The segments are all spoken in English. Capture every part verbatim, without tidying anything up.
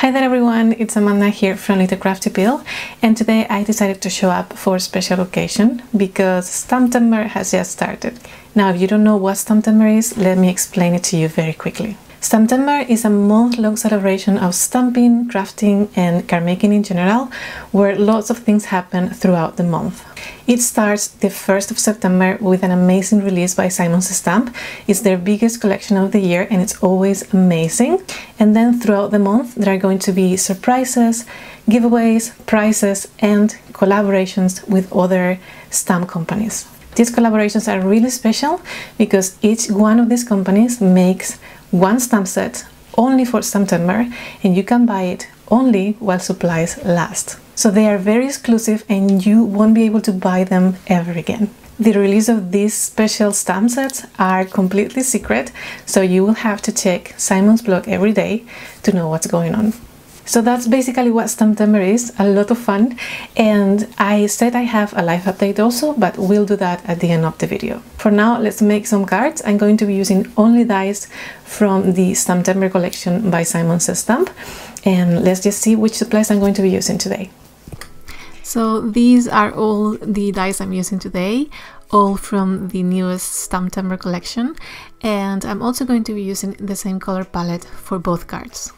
Hi there everyone, it's Amanda here from Little Crafty Pill, and today I decided to show up for a special occasion because Stamptember has just started. Now if you don't know what Stamptember is, let me explain it to you very quickly. Stamptember is a month-long celebration of stamping, crafting and card making in general, where lots of things happen throughout the month. It starts the first of September with an amazing release by Simon's Stamp. It's their biggest collection of the year and it's always amazing. And then throughout the month there are going to be surprises, giveaways, prizes and collaborations with other stamp companies. These collaborations are really special because each one of these companies makes one stamp set only for Stamptember and you can buy it only while supplies last. So they are very exclusive and you won't be able to buy them ever again. The release of these special stamp sets are completely secret, so you will have to check Simon's blog every day to know what's going on. So that's basically what Stamptember is, a lot of fun, and I said I have a live update also, but we'll do that at the end of the video. For now, let's make some cards. I'm going to be using only dies from the Stamptember collection by Simon Says Stamp, and let's just see which supplies I'm going to be using today. So these are all the dies I'm using today, all from the newest Stamptember collection, and I'm also going to be using the same color palette for both cards.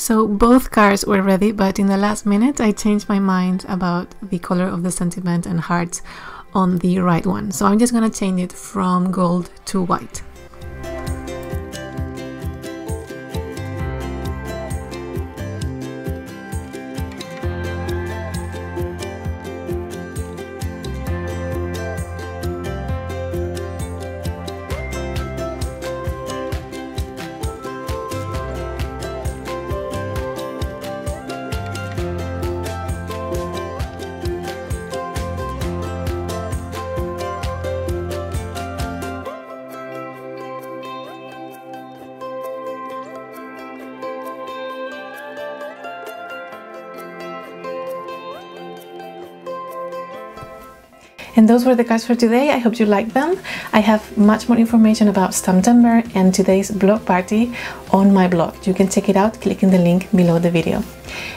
So both cards were ready, but in the last minute I changed my mind about the color of the sentiment and hearts on the right one. So I'm just gonna change it from gold to white. And those were the cards for today. I hope you liked them. I have much more information about Stamptember and today's blog party on my blog. You can check it out clicking the link below the video.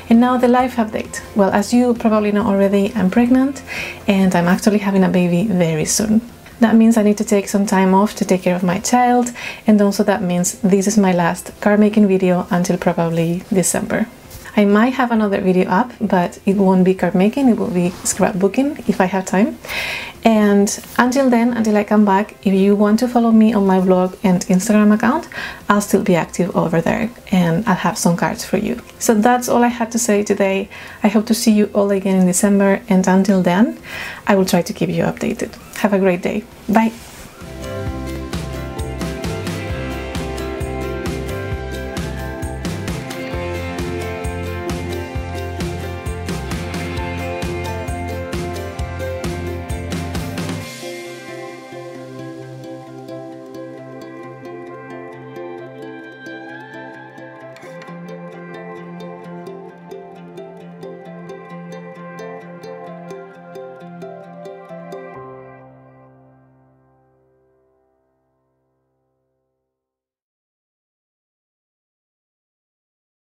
And now the life update. Well, as you probably know already, I'm pregnant and I'm actually having a baby very soon. That means I need to take some time off to take care of my child, and also that means this is my last card making video until probably December. I might have another video up, but it won't be card making, it will be scrapbooking if I have time. And until then, until I come back, if you want to follow me on my blog and Instagram account, I'll still be active over there and I'll have some cards for you. So that's all I had to say today. I hope to see you all again in December, and until then, I will try to keep you updated. Have a great day. Bye!